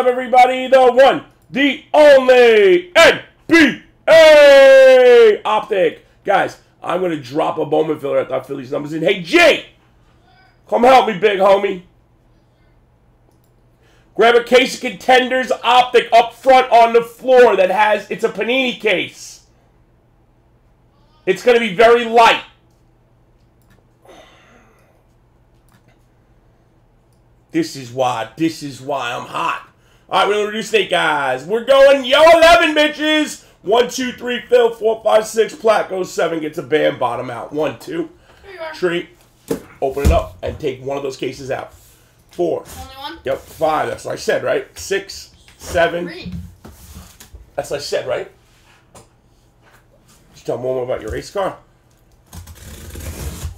up, everybody? The one, the only NBA Optic. Guys, I'm going to drop a Bowman filler at that Phillies numbers in. Hey, Jay, come help me, big homie. Grab a case of Contenders Optic up front on the floor that has, it's a Panini case. It's going to be very light. This is why I'm hot. All right, we're going to reduce it, guys. We're going yo 11, bitches. 1, 2, 3, Phil, 4, 5, 6, Plat goes 7, gets a band, bottom out. 1, 2, treat, open it up, and take one of those cases out. 4. Only one? Yep, 5. That's what I said, right? 6, 7. 3. That's what I said, right? Just tell me more about your race car.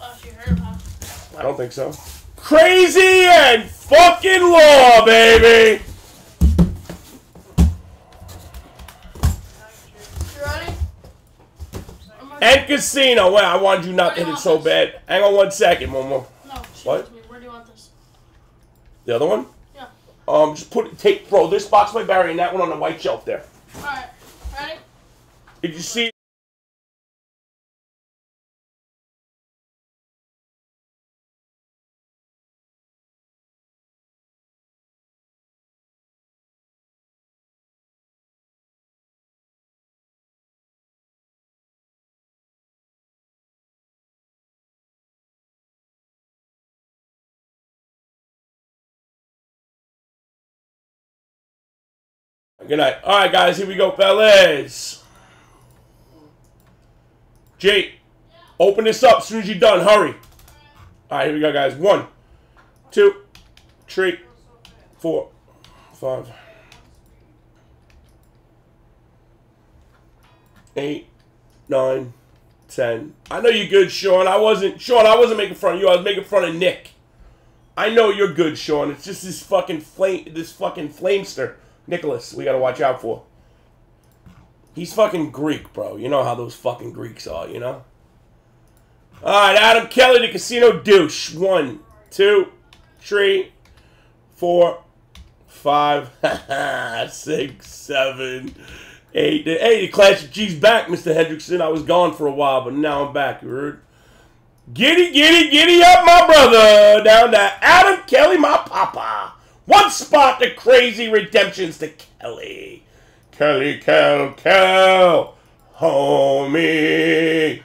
Oh, she heard, huh? I don't think so. Crazy and fucking law, baby! And casino. Well, I wanted you not to hit it so bad. Hang on 1 second, Momo. No, what? Where do you want this? The other one? Yeah. Just throw this box by Barry and that one on the white shelf there. Alright. Ready? Did you see? Good night. All right, guys. Here we go, fellas. Jake, open this up as soon as you're done. Hurry. All right, here we go, guys. 1, 2, 3, 4, 5, 8, 9, 10. I know you're good, Sean. I wasn't making fun of you. I was making fun of Nick. I know you're good, Sean. It's just this fucking flamester. Nicholas, we gotta watch out for. He's fucking Greek, bro. You know how those fucking Greeks are, you know? Alright, Adam Kelly, the casino douche. 1, 2, 3, 4, 5, 6, 7, 8. Hey, the Clash of G's back, Mr. Hendrickson. I was gone for a while, but now I'm back, you heard? Giddy, giddy, giddy up, my brother. Down to Adam Kelly, my papa. 1 spot to crazy redemptions to Kelly. Kelly, Kel, homie.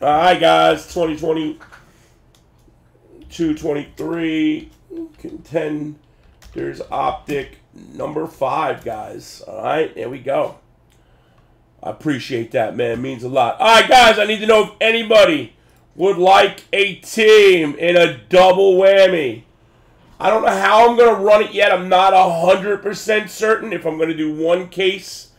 All right, guys. 2022-23. Contenders Optic number 5, guys. All right, there we go. I appreciate that, man. It means a lot. All right, guys. I need to know if anybody would like a team in a double whammy. I don't know how I'm going to run it yet. I'm not 100% certain if I'm going to do 1 case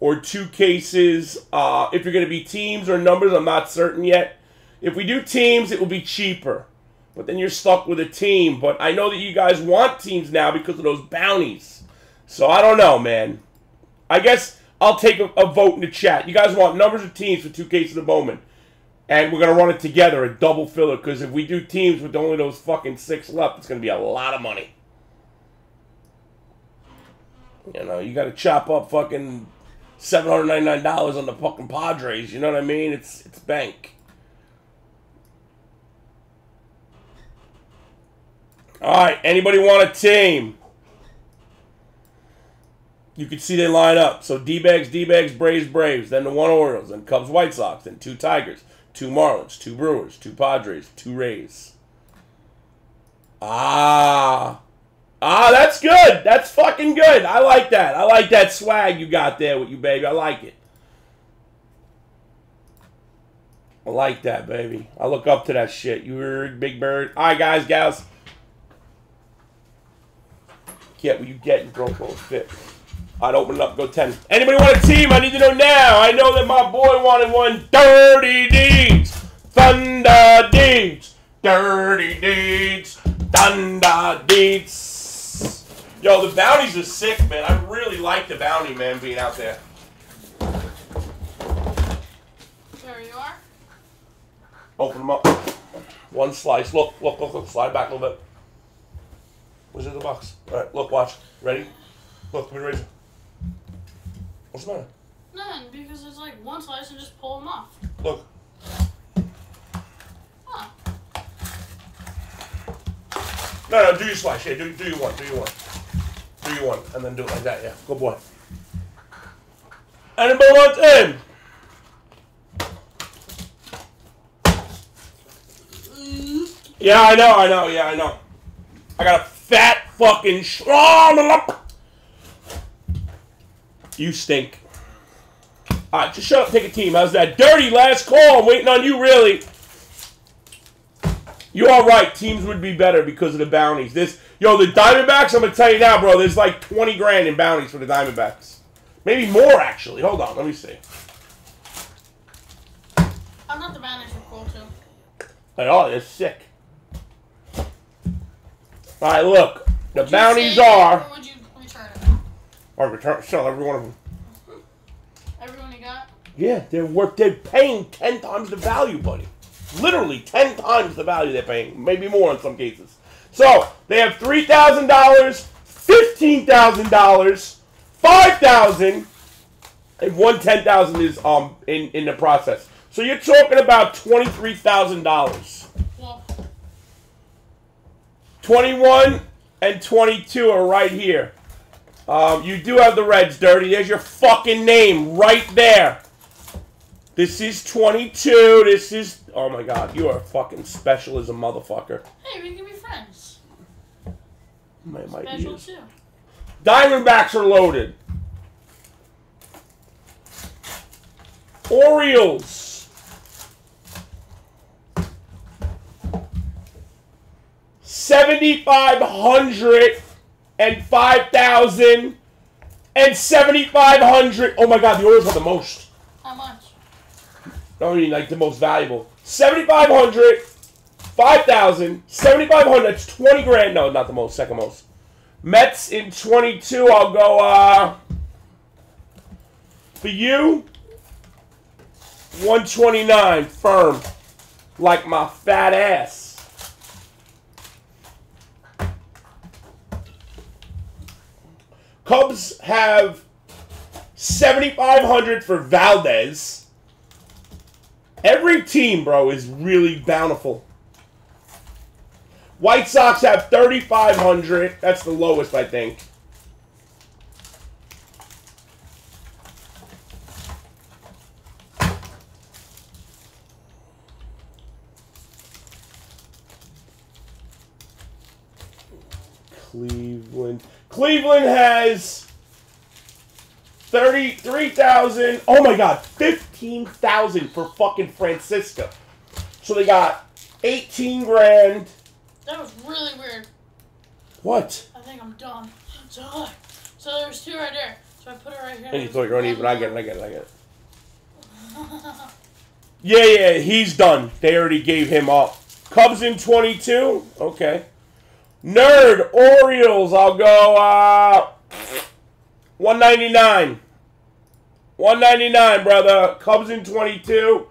or 2 cases. If you're going to be teams or numbers, I'm not certain yet. If we do teams, it will be cheaper. But then you're stuck with a team. But I know that you guys want teams now because of those bounties. So I don't know, man. I guess I'll take a vote in the chat. You guys want numbers or teams for 2 cases of Bowman? And we're going to run it together, a double filler, because if we do teams with only those fucking 6 left, it's going to be a lot of money. You know, you got to chop up fucking $799 on the fucking Padres, you know what I mean? It's bank. All right, anybody want a team? You can see they line up. So D-Bags, Braves, then the 1 Orioles, then Cubs, White Sox, then 2 Tigers. 2 Marlins, 2 Brewers, 2 Padres, 2 Rays. Ah, that's good. That's fucking good. I like that. I like that swag you got there with you, baby. I like it. I like that, baby. I look up to that shit. You heard, Big Bird? All right, guys, gals. Get what you get and throw those fit. I'd open it up, go 10. Anybody want a team? I need to know now. I know that my boy wanted one. Dirty Deeds. Thunder Deeds. Dirty Deeds. Thunder Deeds. Yo, the bounties are sick, man. I really like the bounty, man, being out there. There you are. Open them up. One slice. Look. Slide back a little bit. Was in the box. All right, look, watch. Ready? Look, let me raise it. What's the matter? None, because it's like one slice and just pull them off. Look. Huh. No, do your slice. Yeah, do your one. And then do it like that, yeah. Good boy. Anybody wants in? Yeah, I know. I got a fat fucking You stink. Alright, just shut up, pick a team. How's that? Dirty last call. I'm waiting on you, really. You are right. Teams would be better because of the bounties. This, yo, the Diamondbacks, I'm going to tell you now, bro. There's like 20 grand in bounties for the Diamondbacks. Maybe more, actually. Hold on. Let me see. I thought the bounties were cool, too. They are. They're sick. All right, look. The bounties are. Or would you return them? Or return? Sell every one of them. Everyone you got? Yeah, they're worth. They're paying 10 times the value, buddy. Literally 10 times the value they're paying, maybe more in some cases. So they have $3,000, $15,000, $5,000, and $10,000 is in the process. So you're talking about $23,000. 21 and 22 are right here. You do have the Reds, Dirty. There's your fucking name right there. This is 22. This is... Oh, my God. You are fucking special as a motherfucker. Hey, we can be friends. Special, too. Diamondbacks are loaded. Orioles. $7,500 and $5,000 and $7,500. Oh my God, the Orioles are the most. How much? I mean, like the most valuable. $7,500, $5,000, $7,500. That's 20 grand. No, not the most. Second most. Mets in 22. I'll go. For you, 129 firm, like my fat ass. Cubs have $7,500 for Valdez. Every team, bro, is really bountiful. White Sox have $3,500. That's the lowest, I think. Cleveland. Cleveland has $33,000. Oh my God, $15,000 for fucking Francisco. So they got 18 grand. That was really weird. What? I think I'm dumb. So there was two right there. So I put it right here. And you thought you were uneven. I get it. Yeah, he's done. They already gave him up. Cubs in 22. Okay. Nerd, Orioles, I'll go, 199. 199, brother. Cubs in 22.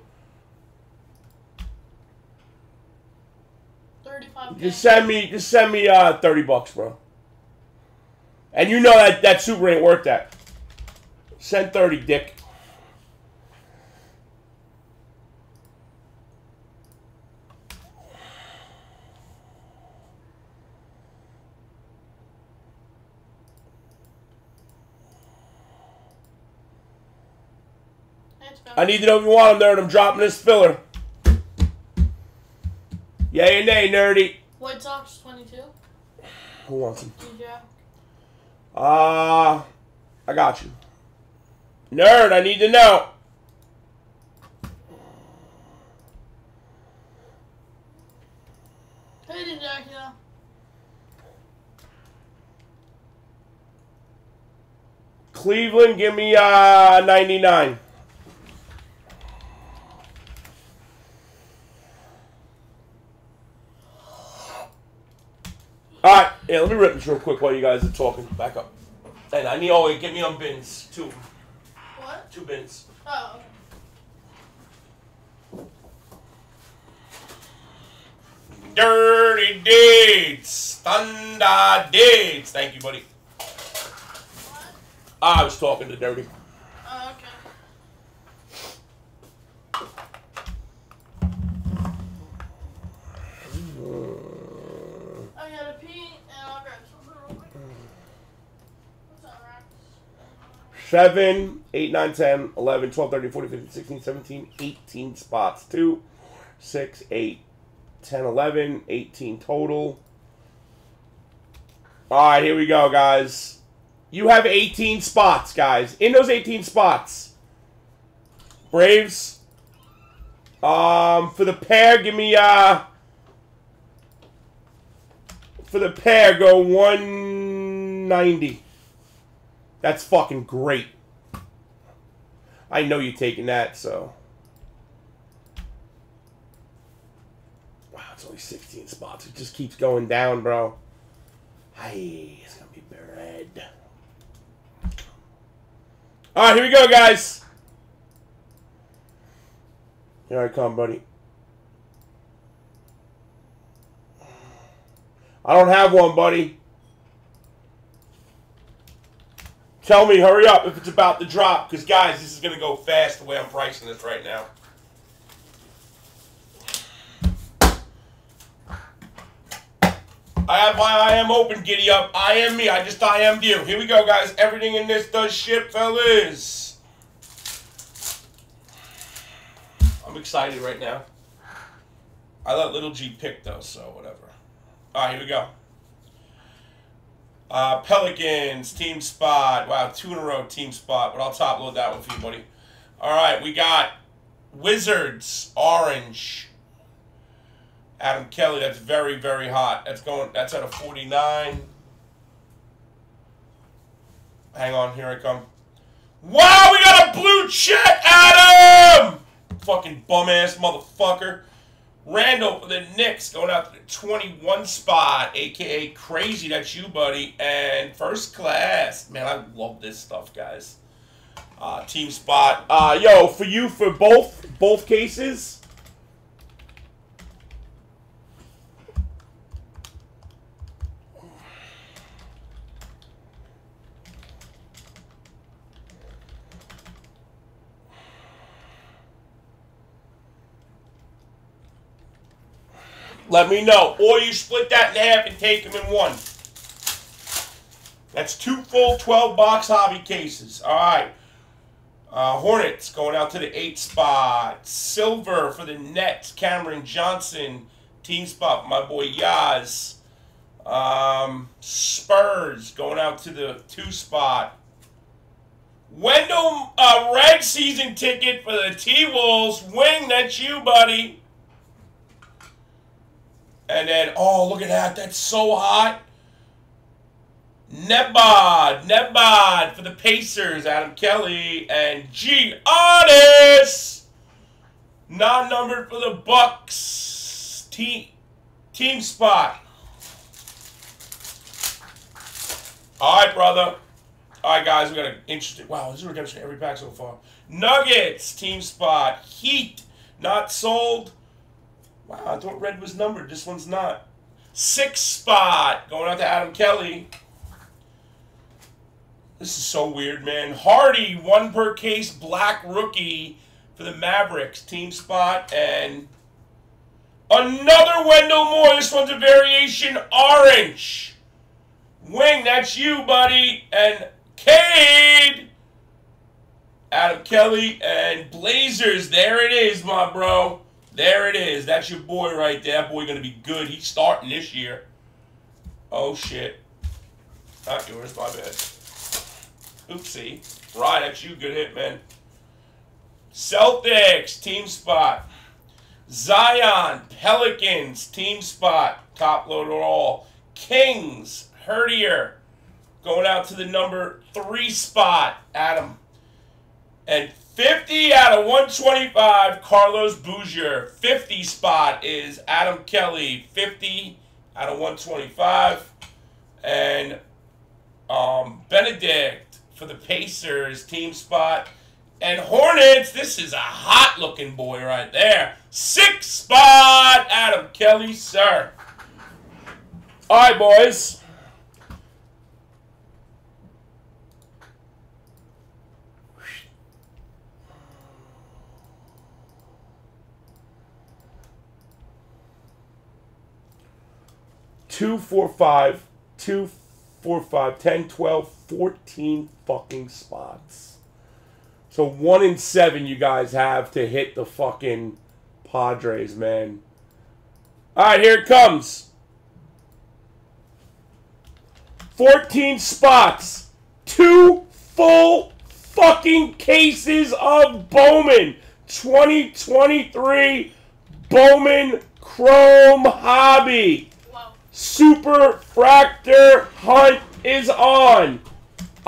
35. Just send me, 30 bucks, bro. And you know that super ain't worth that. Send 30, dick. I need to know if you want them there, and I'm dropping this filler. Yay and nay, nerdy. White Sox 22. Who wants him? DJ. I got you. Nerd, I need to know. Hey, DJ. Cleveland, give me 99. Alright, yeah, let me rip this real quick while you guys are talking. Back up. And I need always get me on bins. Two. What? Two bins. Oh, okay. Dirty Deeds. Thunder Deeds. Thank you, buddy. I was talking to Dirty. Oh, okay. I gotta pee, and I'll grab something real quick. What's that, Rex? 7, 8, 9, 10, 11, 12, 13, 14, 15, 16, 17, 18 spots. 2, 6, 8, 10, 11, 18 total. All right, here we go, guys. You have 18 spots, guys. In those 18 spots, Braves. For the pair, give me for the pair, go 190. That's fucking great. I know you're taking that, so. Wow, it's only 16 spots. It just keeps going down, bro. Hey, it's gonna be bread. All right, here we go, guys. Here I come, buddy. I don't have one, buddy. Tell me, hurry up if it's about to drop, because, guys, this is going to go fast the way I'm pricing this right now. I have my I am open, giddy up. I am me. I just I am you. Here we go, guys. Everything in this does ship, fellas. I'm excited right now. I let little G pick, though, so whatever. All right, here we go. Pelicans, team spot. Wow, 2 in a row, team spot. But I'll top load that one for you, buddy. All right, we got Wizards, orange. Adam Kelly, that's very, very hot. That's going. That's at a 49. Hang on, here I come. Wow, we got a blue check, Adam! Fucking bum-ass motherfucker. Randall for the Knicks going out to the 21 spot, a.k.a. Crazy. That's you, buddy. And first class. Man, I love this stuff, guys. Team spot. Yo, for you, for both cases... Let me know. Or you split that in half and take them in one. That's 2 full 12-box hobby cases. All right. Hornets going out to the 8 spot. Silver for the Nets. Cameron Johnson. Team spot. My boy Yaz. Spurs going out to the 2 spot. Wendell, red season ticket for the T-Wolves. Wing, that's you, buddy. And then, oh, look at that. That's so hot. Nebod for the Pacers. Adam Kelly and Giannis. Non-numbered for the Bucks. Team spot. All right, brother. All right, guys. We got an interesting. Wow, this is a redemption every pack so far. Nuggets. Team spot. Heat. Not sold. Wow, I thought red was numbered. This one's not. 6 spot. Going out to Adam Kelly. This is so weird, man. Hardy, 1 per case, black rookie for the Mavericks. Team spot. And another Wendell Moore. This one's a variation orange. Wing, that's you, buddy. And Cade. Adam Kelly and Blazers. There it is, my bro. There it is. That's your boy right there. That boy going to be good. He's starting this year. Oh, shit. Not yours. My bad. Oopsie. Right, that's you. Good hit, man. Celtics. Team spot. Zion. Pelicans. Team spot. Top load or all. Kings. Herdier. Going out to the number 3 spot. Adam. And 50 out of 125, Carlos Bouger. 50 spot is Adam Kelly. 50 out of 125. And Benedict for the Pacers. Team spot. And Hornets, this is a hot-looking boy right there. 6 spot, Adam Kelly, sir. All right, boys. Two, 4, 5, 2, 4, 5, 10, 12, 14 fucking spots. So 1 in 7 you guys have to hit the fucking Padres, man. All right, here it comes. 14 spots. 2 full fucking cases of Bowman. 2023 Bowman Chrome Hobby. Super Fractor Hunt is on.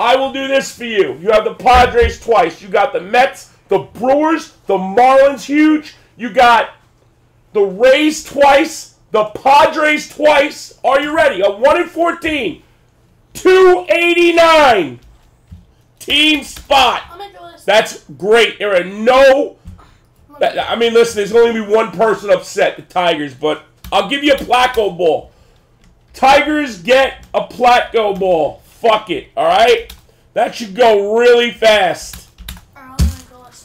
I will do this for you. You have the Padres twice. You got the Mets, the Brewers, the Marlins huge. You got the Rays twice, the Padres twice. Are you ready? A 1 in 14. 289. Team spot. That's great. There are no... I mean, listen, there's only going to be one person upset, the Tigers, but I'll give you a Placo ball. Tigers get a Placo ball. Fuck it, alright? That should go really fast. Oh my gosh.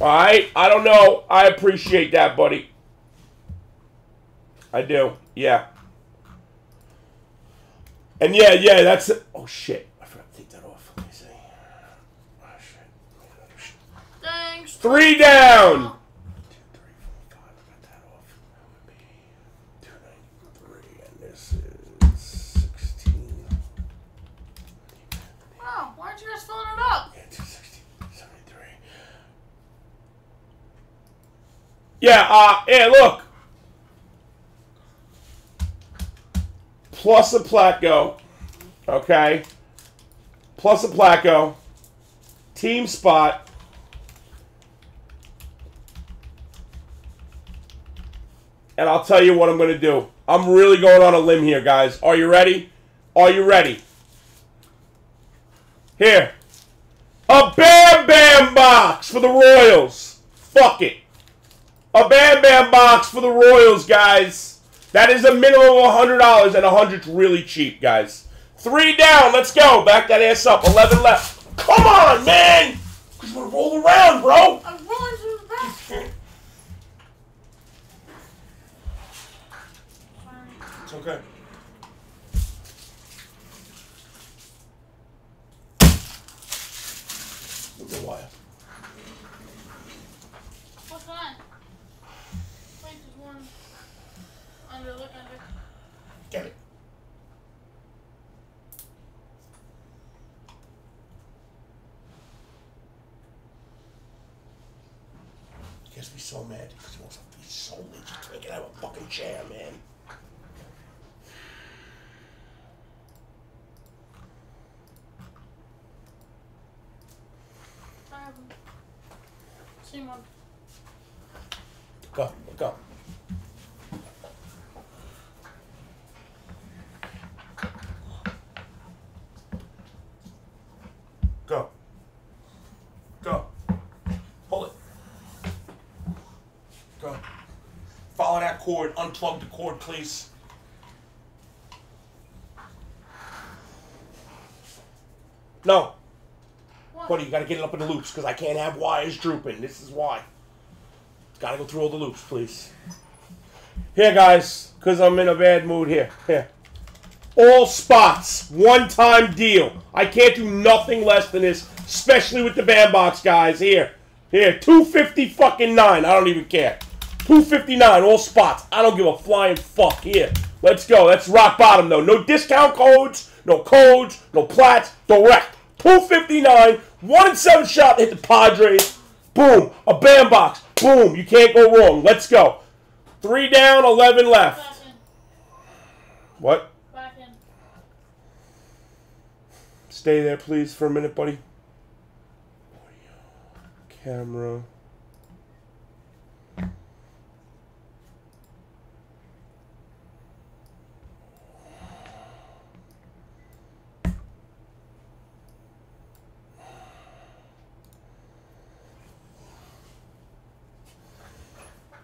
Alright? I don't know. I appreciate that, buddy. I do. Yeah. And yeah, that's it. Oh shit. I forgot to take that off. Let me see. Oh shit. Thanks. 3 down. Yeah, yeah, look. Plus a Placo. Okay. Plus a Placo. Team spot. And I'll tell you what I'm going to do. I'm really going on a limb here, guys. Are you ready? Are you ready? Here. A Bam Bam box for the Royals. Fuck it. A Bam Bam box for the Royals, guys. That is a minimum of $100, and $100's really cheap, guys. 3 down. Let's go. Back that ass up. 11 left. Come on, man. Because we're rolling around, bro. I'm rolling through the basket. It's okay. Look at the wire. What's on? Look under. Get it. He gets me so mad because he wants to be so late. You can't get out of a fucking chair, man. I haven't seen one. Go, go. Cord, unplug the cord, please. No. What? Buddy, you gotta get it up in the loops because I can't have wires drooping. This is why. It's gotta go through all the loops, please. Here, guys, because I'm in a bad mood here. Here. All spots. One-time deal. I can't do nothing less than this, especially with the band box, guys. Here. Here. 250 fucking 9. I don't even care. 259, all spots. I don't give a flying fuck. Here. Let's go. That's rock bottom, though. No discount codes, no plats, direct. 259, 1 in 7 shot, hit the Padres. Boom. A band box. Boom. You can't go wrong. Let's go. 3 down, 11 left. Back in. What? Back in. Stay there, please, for a minute, buddy. Camera.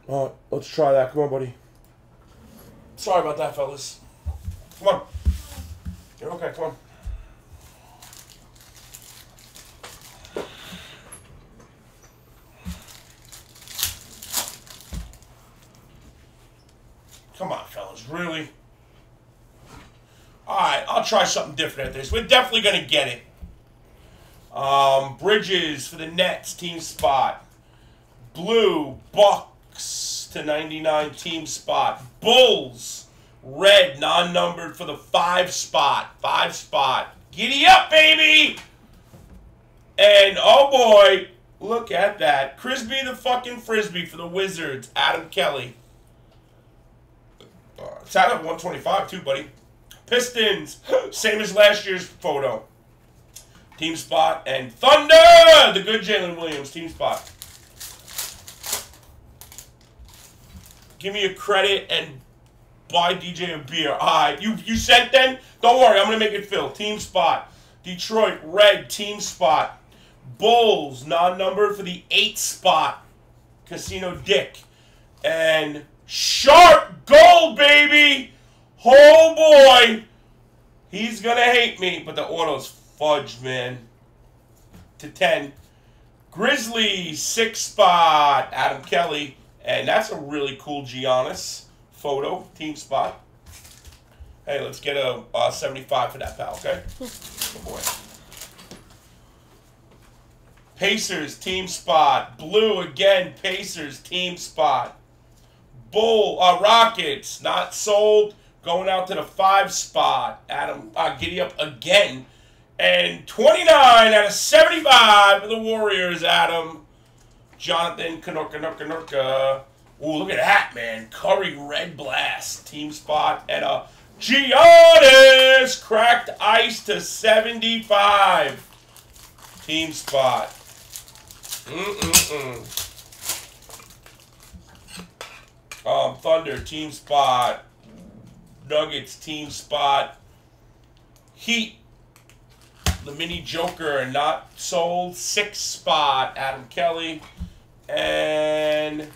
All right, let's try that. Come on, buddy. Sorry about that, fellas. Come on. You're okay, come on. Come on, fellas, really? All right, I'll try something different at this. We're definitely going to get it. Bridges for the Nets, team spot. Blue, Bucks /99, team spot. Bulls, red, non-numbered for the 5 spot. 5 spot. Giddy up, baby! And, oh boy, look at that. Crispy the fucking Frisbee for the Wizards, Adam Kelly. It's out of 125 too, buddy. Pistons, same as last year's photo. Team spot. And Thunder, the good Jalen Williams, team spot. Give me a credit and buy DJ a beer. All right, you sent then? Don't worry, I'm going to make it fill. Team spot. Detroit, red, team spot. Bulls, non-numbered for the 8 spot. Casino Dick. And sharp gold, baby! Oh, boy! He's going to hate me, but the auto's fudged, man. /10. Grizzly, 6 spot. Adam Kelly. And that's a really cool Giannis photo, team spot. Hey, let's get a 75 for that, pal, okay? Oh, boy. Pacers, team spot. Blue, again, Pacers, team spot. Rockets, not sold. Going out to the 5 spot. Adam, giddy up again. And 29 out of 75 for the Warriors, Adam. Jonathan Kanorka. Ooh, look at that, man. Curry Red Blast, team spot. And a Giannis cracked ice /75. Team spot. Thunder, team spot. Nuggets, team spot. Heat, the mini Joker, not sold. 6 spot, Adam Kelly. And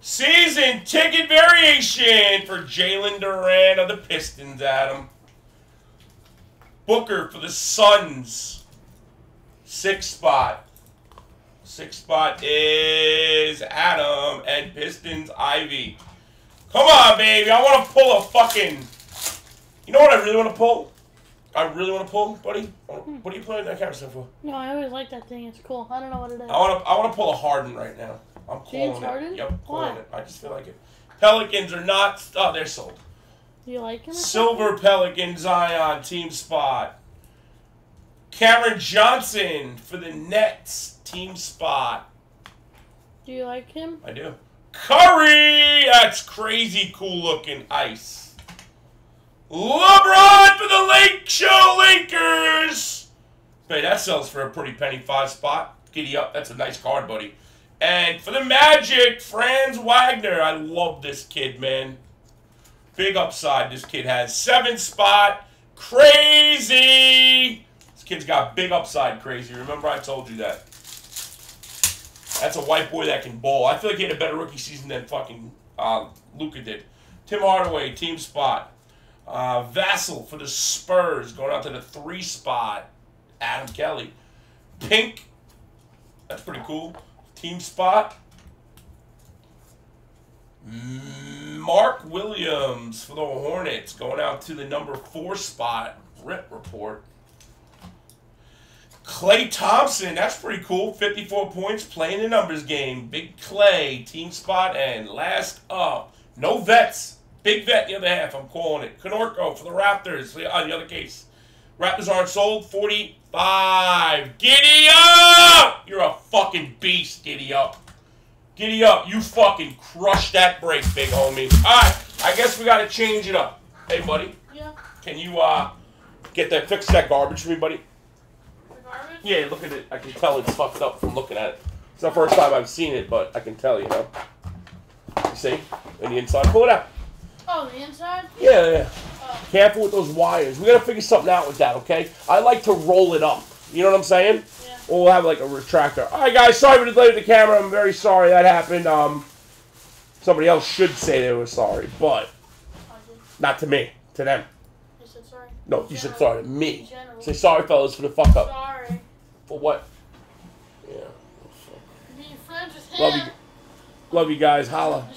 season ticket variation for Jalen Duran of the Pistons, Adam. Booker for the Suns, 6 spot. 6 spot is Adam, and Pistons, Ivy. Come on, baby. I want to pull a fucking... You know what I really want to pull? Buddy? What are you playing that camera stuff for? No, I always like that thing. It's cool. I don't know what it is. I want to pull a Harden right now. I'm calling it. Harden? Yep, calling it. I just feel like it. Pelicans are not... Oh, they're sold. Do you like him? Silver Pelican, Zion, team spot. Cameron Johnson for the Nets, team spot. Do you like him? I do. Curry! That's crazy cool looking ice. LeBron for the Lake Show Lakers! Hey, that sells for a pretty penny. 5 spot. Giddy up. That's a nice card, buddy. And for the Magic, Franz Wagner. I love this kid, man. Big upside this kid has. 7 spot. Crazy! This kid's got big upside, crazy. Remember I told you that. That's a white boy that can bowl. I feel like he had a better rookie season than fucking Luka did. Tim Hardaway, team spot. Vassell for the Spurs, going out to the 3 spot. Adam Kelly. Pink, that's pretty cool. Team spot. Mark Williams for the Hornets, going out to the number 4 spot. Rip report. Clay Thompson, that's pretty cool. 54 points, playing the numbers game. Big Clay, team spot, and last up, no vets. Big vet in the other half, I'm calling it. Konorko for the Raptors, on the other case. Raptors aren't sold, 45. Giddy up! You're a fucking beast, giddy up. Giddy up, you fucking crushed that break, big homie. All right, I guess we got to change it up. Hey, buddy. Yeah? Can you fix that garbage for me, buddy? Yeah, look at it. I can tell it's fucked up from looking at it. It's the first time I've seen it, but I can tell, you know. You see? And the inside. Pull it out. Oh, the inside? Yeah. Oh. Careful with those wires. We got to figure something out with that, okay? I like to roll it up. You know what I'm saying? Yeah. Or we'll have, like, a retractor. All right, guys. Sorry for the delay with the camera. I'm very sorry that happened. Somebody else should say they were sorry, but not to me, to them. You said sorry? No, you said sorry to me. Say sorry, fellas, for the fuck up. Sorry. For what? Yeah. Being friends with him. Love you guys. Holla.